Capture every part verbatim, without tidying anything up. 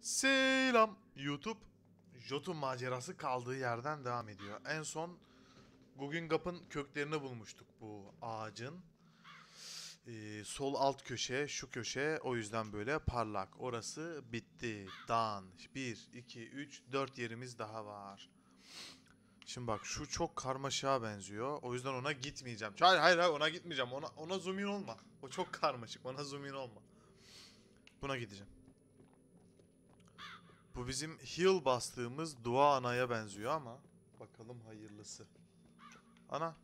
Selam YouTube. Jotun macerası kaldığı yerden devam ediyor. En son Ginnungagap'ın köklerini bulmuştuk, bu ağacın. Ee, sol alt köşe, şu köşe, o yüzden böyle parlak. Orası bitti. Dan. bir, iki, üç, dört yerimiz daha var. Şimdi bak, şu çok karmaşığa benziyor. O yüzden ona gitmeyeceğim. Hayır hayır, hayır ona gitmeyeceğim. Ona, ona zoom in olma. O çok karmaşık. Ona zoom in olma. Buna gideceğim. Bu bizim heal bastığımız dua anaya benziyor ama bakalım hayırlısı. Ana.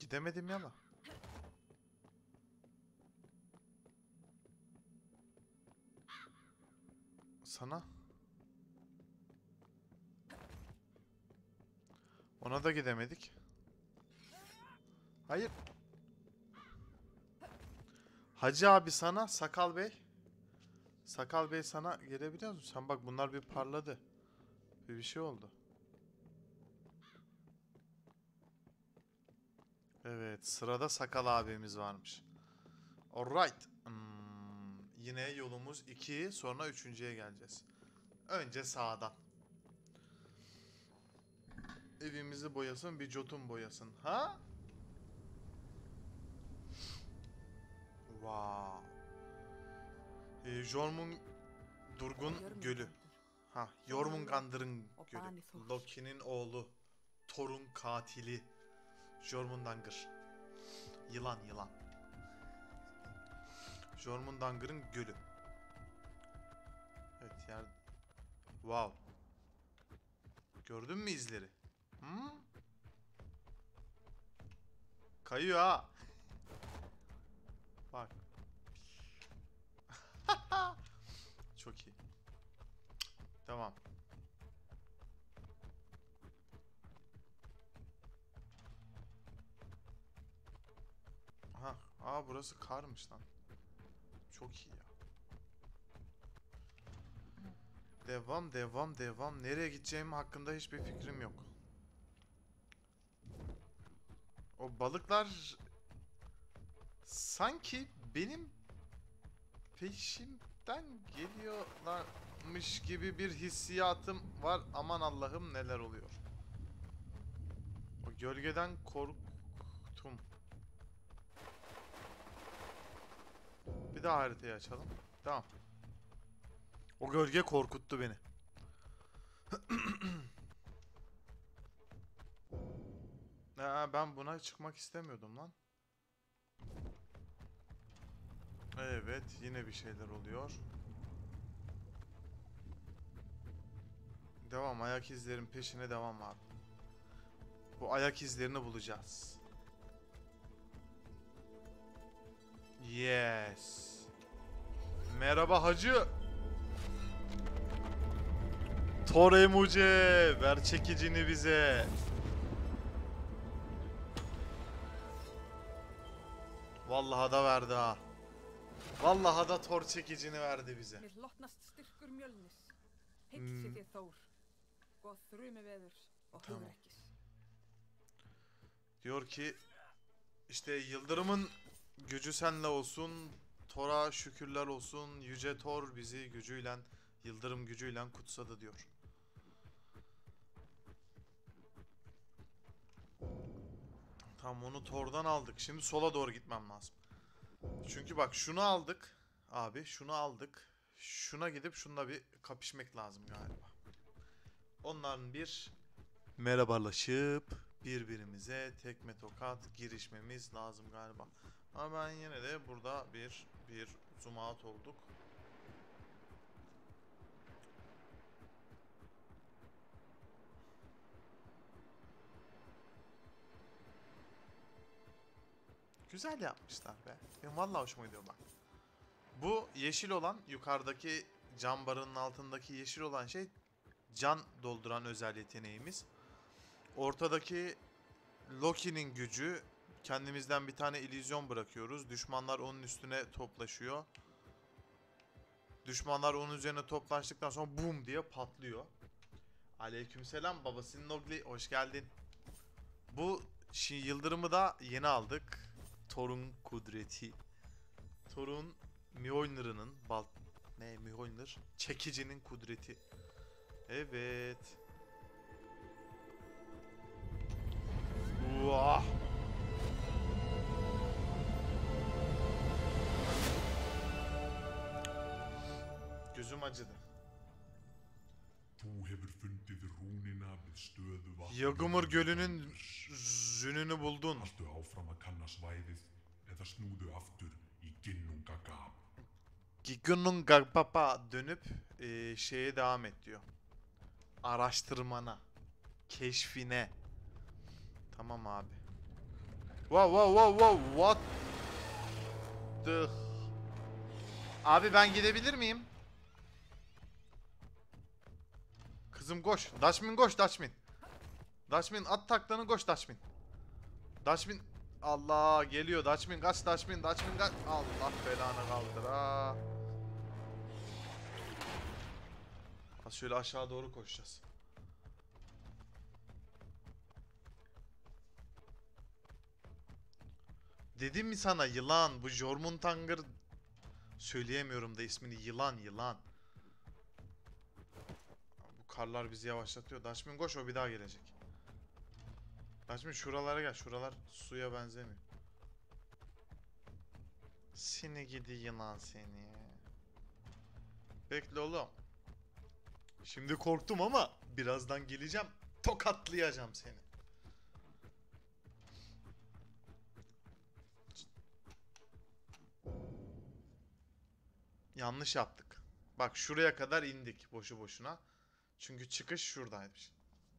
Gidemedim ya ama. Sana. Ona da gidemedik. Hayır. Hacı abi sana, Sakal Bey. Sakal Bey sana gelebiliyor musun? Sen bak, bunlar bir parladı. Bir bir şey oldu. Evet, sırada Sakal abimiz varmış. Alright. Hmm, yine yolumuz iki, sonra üçüncüye geleceğiz. Önce sağdan. Evimizi boyasın, bir Jotun boyasın. Ha? Wow. E, Jormun Durgun Gölü. Ha, Jormungandr'ın gölü. Loki'nin oğlu, Thor'un katili. Jormungandr. Yılan yılan. Jormungandr'ın gölü. Evet yer. Wow. Gördün mü izleri? Hmm? Kayıyor ha. Bak. Çok iyi. Tamam. Ha, aa burası karmış lan. Çok iyi ya. Devam, devam, devam. Nereye gideceğim hakkında hiçbir fikrim yok. O balıklar sanki benim peşimden geliyorlarmış gibi bir hissiyatım var. Aman Allah'ım, neler oluyor. O gölgeden korktum. Bir daha haritayı açalım. Tamam. O gölge korkuttu beni. Aa, ben buna çıkmak istemiyordum lan. Evet, yine bir şeyler oluyor. Devam, ayak izlerin peşine devam abi. Bu ayak izlerini bulacağız. Yes. Merhaba hacı. Thor emuce, ver çekicini bize. Vallahi da verdi ha. Vallahi da Thor çekicini verdi bize. Hmm. Tamam. Diyor ki işte yıldırımın gücü senle olsun, Thor'a şükürler olsun, yüce Thor bizi gücüyle, yıldırım gücüyle kutsadı diyor. Tam onu Thor'dan aldık. Şimdi sola doğru gitmem lazım. Çünkü bak, şunu aldık abi, şunu aldık. Şuna gidip şununla bir kapışmak lazım galiba. Onların bir merhabalaşıp birbirimize tekme tokat girişmemiz lazım galiba. Ama ben yine de burada bir bir zoom out olduk. Güzel yapmışlar be. Benim vallahi hoşuma gidiyor bak. Bu yeşil olan, yukarıdaki cam barının altındaki yeşil olan şey can dolduran özel yeteneğimiz. Ortadaki Loki'nin gücü, kendimizden bir tane illüzyon bırakıyoruz. Düşmanlar onun üstüne toplaşıyor. Düşmanlar onun üzerine toplaştıktan sonra boom diye patlıyor. Aleykümselam babasının ogli, hoş geldin. Bu yıldırımı da yeni aldık. Thor'un kudreti. Thor'un Mjölnir'ın bal... Ne Mjölnir? Çekicinin kudreti. Evet. Uah. Gözüm acıdı. Yagumur Gölü'nün zününü buldun. Ginnungagap'a dönüp e, şeye devam et diyor. Araştırmana, keşfine. Tamam abi. Wow wow wow wow what the. Abi ben gidebilir miyim? Kızım koş. Dutchman koş Dutchman. Dutchman at taklanı koş Dutchman. Dutchman Allah geliyor Dutchman kaç Dutchman Dutchman kaç. Allah belanı kaldır ha. Şöyle aşağı doğru koşacağız. Dedim mi sana yılan bu Jormungandr. Söyleyemiyorum da ismini yılan yılan. Karlar bizi yavaşlatıyor. Dutchman koş o bir daha gelecek. Dutchman şuralara gel. Şuralar suya benzemiyor. Seni gidi yılan seni. Bekle oğlum. Şimdi korktum ama birazdan geleceğim. Tokatlayacağım seni. Yanlış yaptık. Bak şuraya kadar indik boşu boşuna. Çünkü çıkış şuradaymış.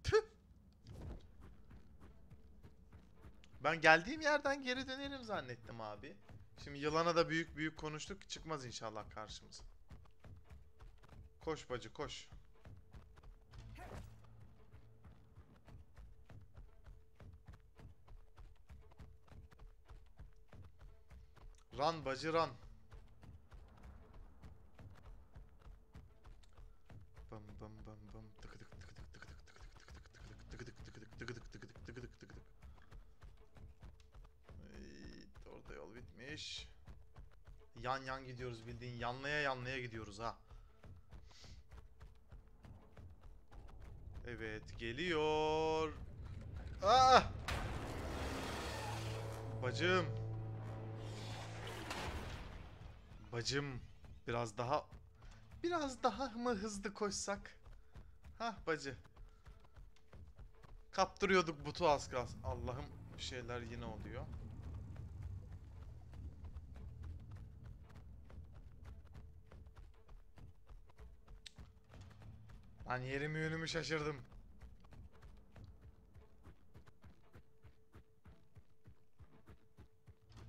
Tüh. Ben geldiğim yerden geri dönerim zannettim abi. Şimdi yılana da büyük büyük konuştuk. Çıkmaz inşallah karşımıza. Koş bacı koş. Run bacı run. Orada yol bitmiş. Yan yan gidiyoruz bildiğin yanlaya yanlaya gidiyoruz ha. Evet geliyor. Aa! Bacım. Bacım biraz daha biraz daha mı hızlı koşsak? Hah bacı. Kaptırıyorduk butu az kalsın. Allah'ım bir şeyler yine oluyor. Lan yerimi yönümü şaşırdım.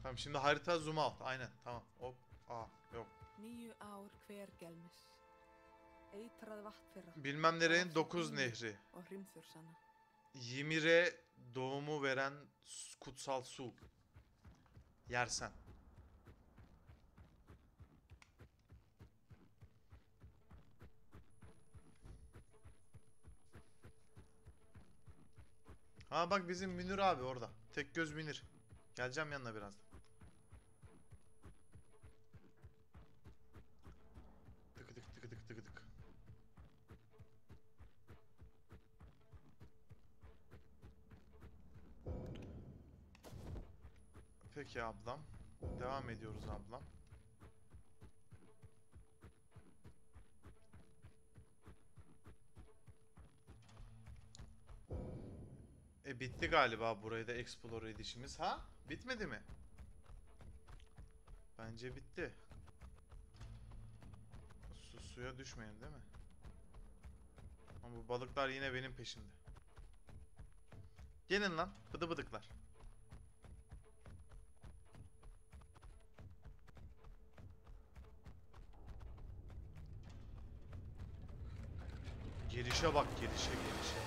Tamam şimdi harita zoom out. Aynen tamam. Hop. Aa yok. Bilmem nerenin dokuz nehri. Ymir'e doğumu veren kutsal su. Yersen. Ha bak bizim Münir abi orada. Tek göz Münir. Geleceğim yanına biraz. Tık tık tık tık tık tık. Peki ablam. Devam ediyoruz ablam. E bitti galiba burayı da explore edişimiz. Ha? Bitmedi mi? Bence bitti. Su, suya düşmeyelim değil mi? Ama bu balıklar yine benim peşimde. Gelin lan bıdı bıdıklar. Girişe bak girişe girişe.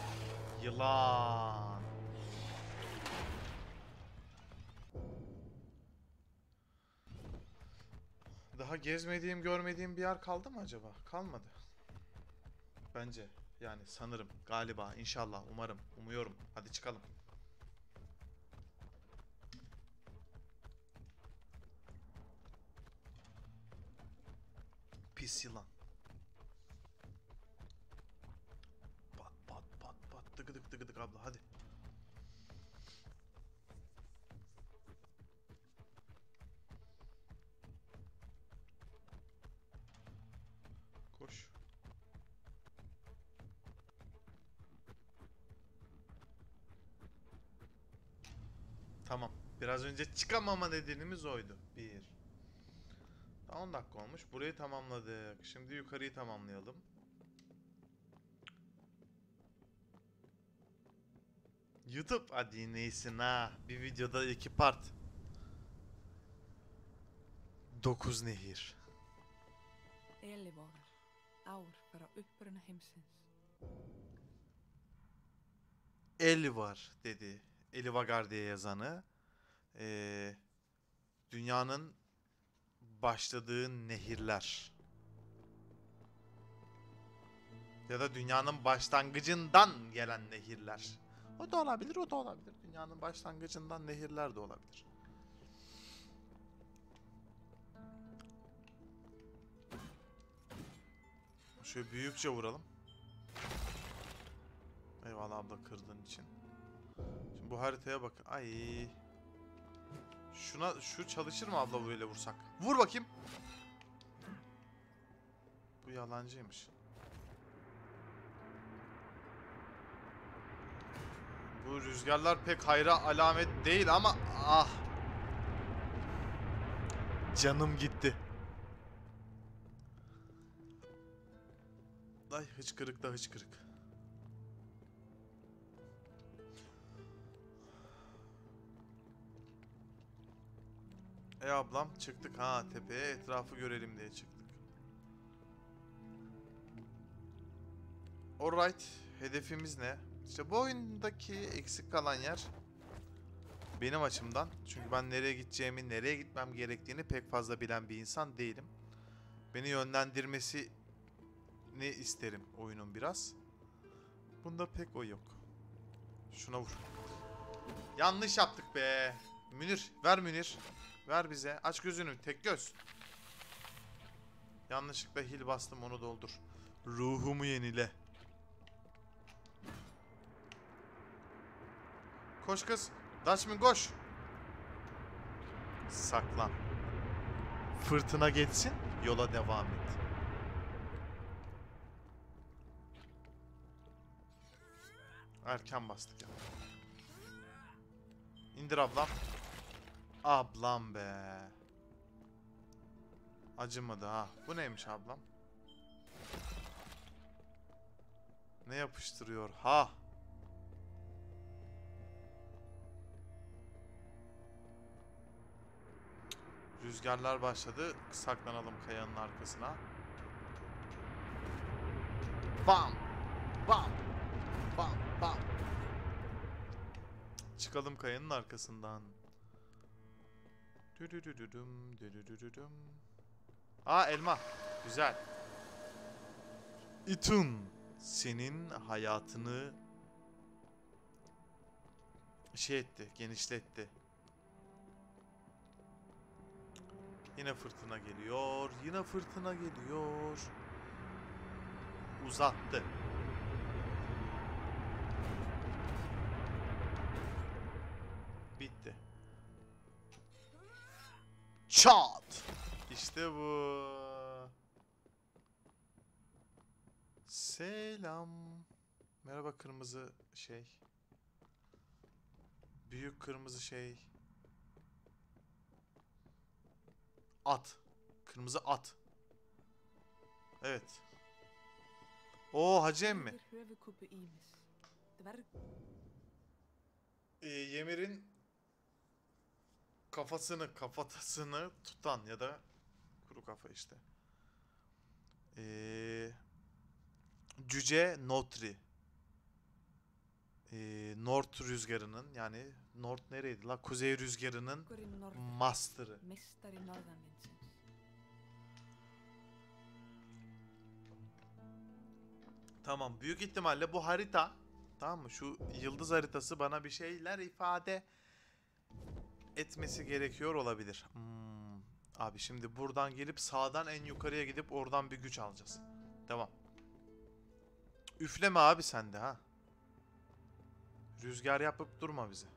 Yılan. Daha gezmediğim, görmediğim bir yer kaldı mı acaba? Kalmadı. Bence. Yani sanırım. Galiba. İnşallah. Umarım. Umuyorum. Hadi çıkalım. pis yılan. Pat pat pat pat. Tıkıdık tıkıdık abla hadi. Koş. Tamam. Biraz önce çıkamama nedenimiz oydu. Bir. on dakika olmuş. Burayı tamamladık. Şimdi yukarıyı tamamlayalım. YouTube. Hadi neysin ha. Bir videoda iki part. Dokuz nehir. Elivagar. Ár frá uppruna heimsins. Elivagar dedi. Elivagar diye yazanı. Ee, dünyanın başladığı nehirler. Ya da dünyanın başlangıcından gelen nehirler. O da olabilir, o da olabilir. Dünyanın başlangıcından nehirler de olabilir. Şöyle büyükçe vuralım. Eyvallah abla kırdığın için. Şimdi bu haritaya bak. Ay. Şuna şu çalışır mı abla böyle vursak? Vur bakayım. Bu yalancıymış. Bu rüzgarlar pek hayra alamet değil ama ah. Canım gitti. Ay hıçkırık da hıçkırık. E ablam çıktık ha tepeye, etrafı görelim diye çıktık. Alright, hedefimiz ne? İşte bu oyundaki eksik kalan yer benim açımdan, çünkü ben nereye gideceğimi, nereye gitmem gerektiğini pek fazla bilen bir insan değilim. Beni yönlendirmesini isterim oyunun biraz. Bunda pek o yok. Şuna vur. Yanlış yaptık be. Münir, ver Münir. Ver bize. Aç gözünü. Tek göz. Yanlışlıkla hil bastım. Onu doldur. Ruhumu yenile. Koş kız. Daçmin koş. Saklan. Fırtına geçsin. Yola devam et. Erken bastık ya. İndir ablam. Ablam be. Acımadı ha. Bu neymiş ablam? Ne yapıştırıyor ha? Rüzgarlar başladı. Saklanalım kayanın arkasına. Bam! Bam! Bam! Bam! Çıkalım kayanın arkasından. Düdüdüdüm, düdüdüdüm. Aa elma. Güzel. İtun senin hayatını şey etti, genişletti. Yine fırtına geliyor. Yine fırtına geliyor. Uzattı. Bitti. Çat! İşte bu. Selam. Merhaba kırmızı şey. Büyük kırmızı şey. At. Kırmızı at. Evet. Oo hacı emmi. Ee, Ymir'in kafasını, kafatasını tutan ya da kuru kafa işte. Ee, cüce Notri. Ee, North rüzgarının yani North nereydi la? Kuzey rüzgarının master'ı. Tamam. Büyük ihtimalle bu harita, tamam mı? Şu yıldız haritası bana bir şeyler ifade etmesi gerekiyor olabilir. Hmm. Abi şimdi buradan gelip sağdan en yukarıya gidip oradan bir güç alacağız. Devam. Üfleme abi sen de ha. Rüzgar yapıp durma bizi.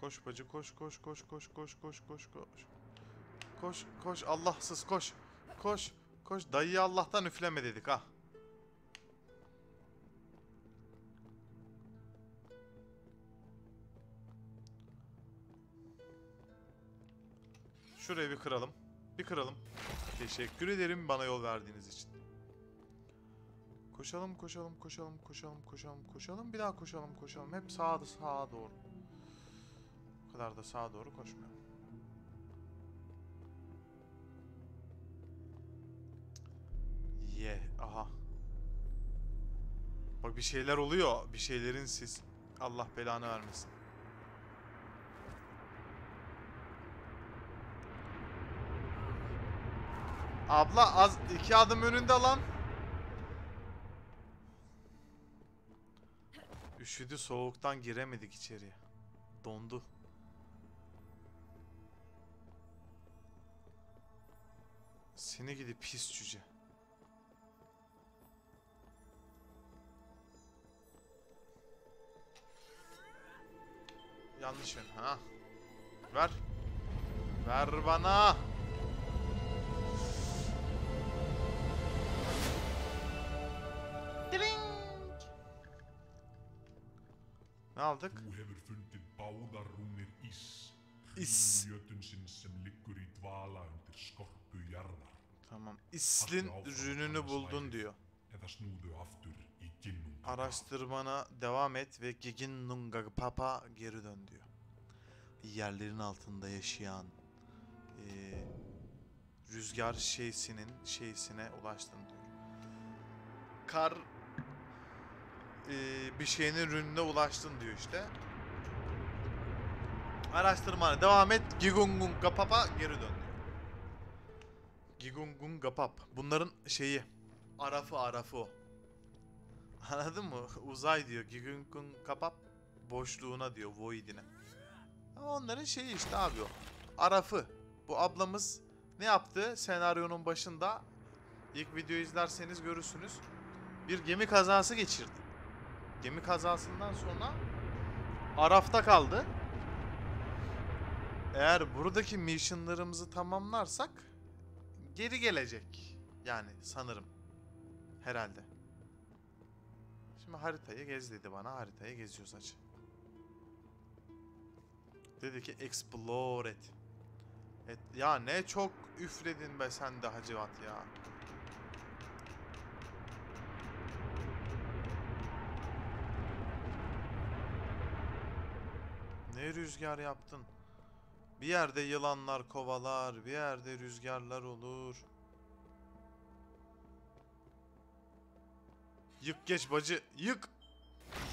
Koş bacı koş koş koş koş koş koş koş koş. Koş koş Allahsız koş. Koş koş dayıya Allah'tan üfleme dedik ha. Şurayı bir kıralım. Bir kıralım. Teşekkür ederim bana yol verdiğiniz için. Koşalım koşalım koşalım koşalım koşalım koşalım. Bir daha koşalım koşalım. Hep sağa sağa doğru. O kadar da sağa doğru koşmuyorum. Ye yeah, aha. Bak bir şeyler oluyor. Bir şeylerin siz. Allah belanı vermesin. Abla az iki adım önünde lan. Üşüdü soğuktan giremedik içeriye. Dondu. Seni gidi pis cüce. Yanlış yön ha. Ver. Ver bana. Ne aldık? İs. Tamam. İslin rününü buldun diyor. Araştırmana devam et ve Ginnungagap'a geri dön diyor. Yerlerin altında yaşayan e, rüzgar şeysinin şeysine ulaştın diyor. Kar Ee, bir şeyinin rününe ulaştın diyor işte. Araştırmana devam et. Ginnungagap'a geri dön diyor. Ginnungagap. Bunların şeyi. Arafı arafı o. Anladın mı? Uzay diyor. Ginnungagap boşluğuna diyor. Void'ine. Onların şeyi işte abi o. Arafı. Bu ablamız ne yaptı? Senaryonun başında. İlk videoyu izlerseniz görürsünüz. Bir gemi kazası geçirdi. Gemi kazasından sonra Araf'ta kaldı. Eğer buradaki missionlarımızı tamamlarsak geri gelecek. Yani sanırım. Herhalde. Şimdi haritayı gez dedi bana. Haritayı geziyoruz acı. Dedi ki explore et. et. Ya ne çok üfledin be sen de Hacivat ya. Ne rüzgar yaptın? Bir yerde yılanlar kovalar, bir yerde rüzgarlar olur. Yık geç bacı, yık!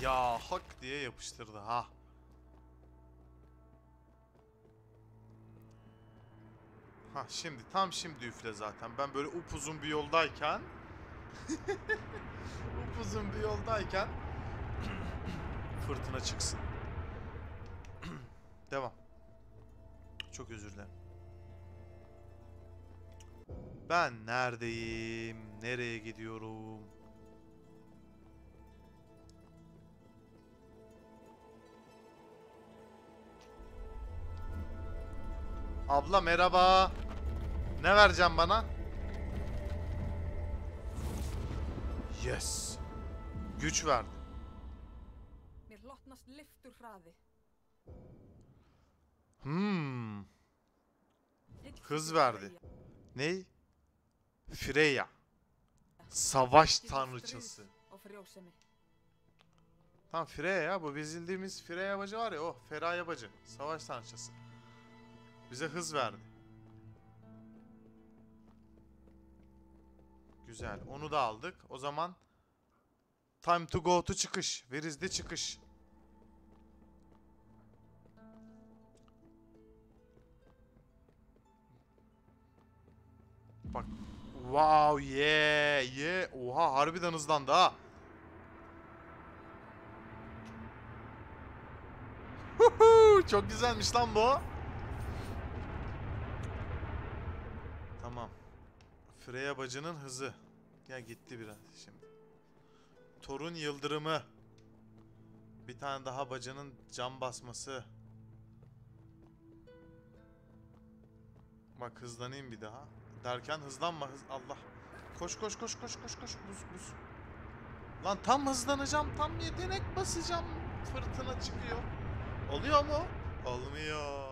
Ya hak diye yapıştırdı ha. Ha şimdi, tam şimdi üfle zaten. Ben böyle upuzun bir yoldayken... upuzun bir yoldayken... fırtına çıksın. Devam. Çok özür dilerim. Ben neredeyim? Nereye gidiyorum? Abla merhaba. Ne vereceğim bana? Yes. Güç verdi. Hmm. Hız verdi. Ney? Freya. Savaş tanrıçası. Tam Freya ya. Bu bezildiğimiz Freya bacı var ya. Oh Freya bacı. Savaş tanrıçası. Bize hız verdi. Güzel. Onu da aldık. O zaman time to go to çıkış. Where is the çıkış? Bak. Wow, yeah, yeah. Oha harbiden hızlandı ha. Uuu, çok güzelmiş lan bu. Tamam. Freya bacının hızı. Ya gitti biraz şimdi. Thor'un yıldırımı. Bir tane daha bacanın cam basması. Bak hızlanayım bir daha. Derken hızlanma hız. Allah. Koş koş koş koş koş koş. Buz buz. Lan tam hızlanacağım. Tam yetenek basacağım. Fırtına çıkıyor. Oluyor mu? Olmuyor.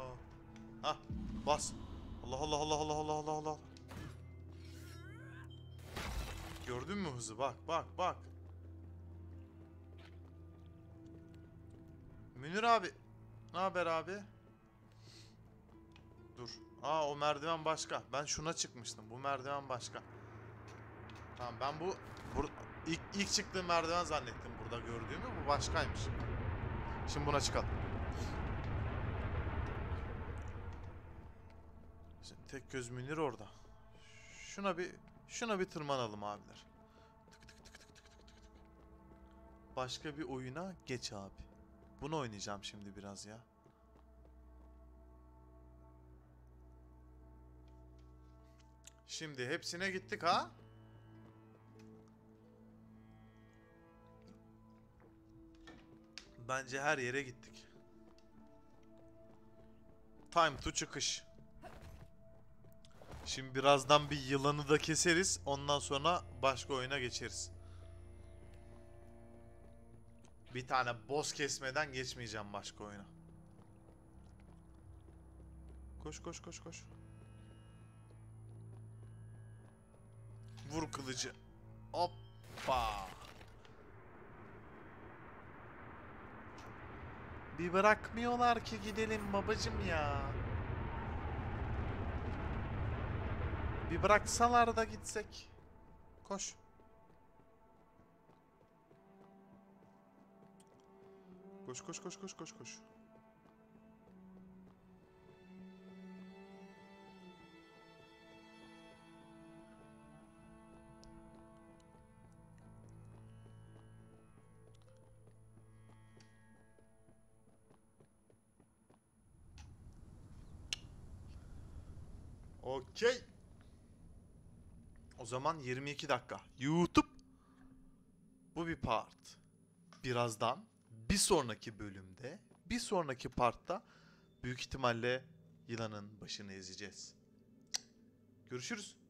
Hah. Bas. Allah Allah Allah Allah Allah Allah Allah. Gördün mü hızı? Bak bak bak. Münir abi. Ne haber abi? Dur. Aa, o merdiven başka. Ben şuna çıkmıştım. Bu merdiven başka. Tamam, ben bu ilk, ilk çıktığım merdiven zannettim burada gördüğümü. Bu başkaymış. Şimdi buna çıkalım. Şimdi tek göz Münir orada. Şuna bir şuna bir tırmanalım abiler. Tık tık tık tık tık tık tık. Başka bir oyuna geç abi. Bunu oynayacağım şimdi biraz ya. Şimdi hepsine gittik ha. Bence her yere gittik. Time to çıkış. Şimdi birazdan bir yılanı da keseriz. Ondan sonra başka oyuna geçeriz. Bir tane boss kesmeden geçmeyeceğim başka oyuna. Koş koş koş koş. Vur kılıcı. Hoppa. Bir bırakmıyorlar ki gidelim babacım ya. Bir bıraksalar da gitsek. Koş. Koş koş koş koş koş koş. Okey. O zaman yirmi iki dakika. YouTube. Bu bir part. Birazdan bir sonraki bölümde, bir sonraki partta büyük ihtimalle yılanın başını ezeceğiz. Görüşürüz.